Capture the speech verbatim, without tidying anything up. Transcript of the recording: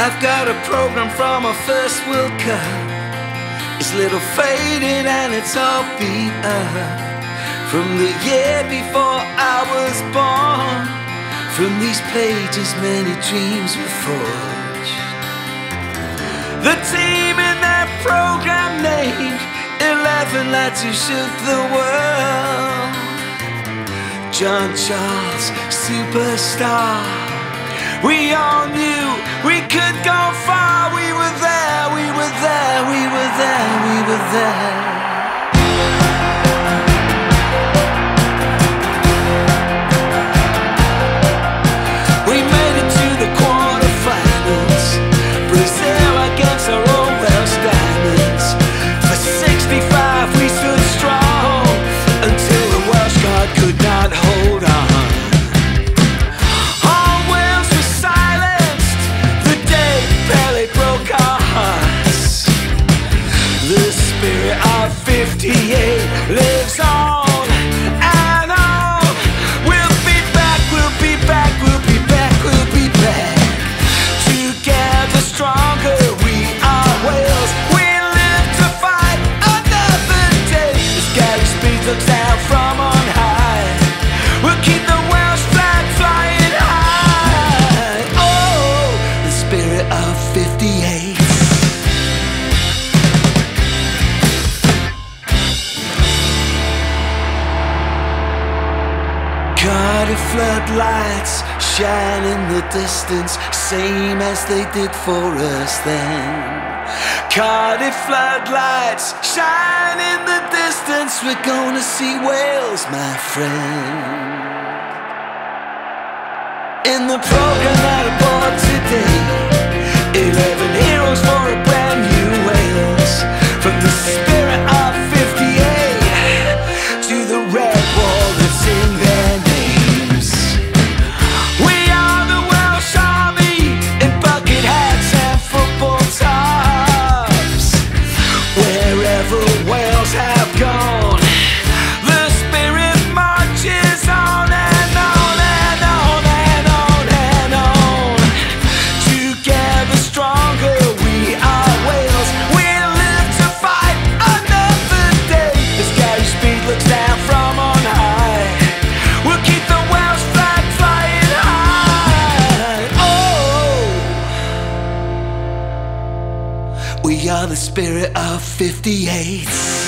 I've got a program from a first world cup. It's a little faded and it's all beat up. From the year before I was born, from these pages many dreams were forged. The team in that program named eleven lads who shook the world. John Charles, superstar. We all knew we could go far. We were there, we were there, we were there, we were there. The spirit of fifty-eight lives on and on. We'll be back, we'll be back, we'll be back, we'll be back. Together stronger we are Wales. We live to fight another day. The scary speed looks down from on high. We'll keep the Welsh flag flying high. Oh, the spirit of fifty-eight. Cardiff floodlights shine in the distance, same as they did for us then. Cardiff floodlights shine in the distance, we're gonna see Wales, my friend. In the program that I bought today, eleven heroes for a brand new Wales. From the spirit of fifty-eight to the red wall that's in their name. We are the spirit of fifty-eight.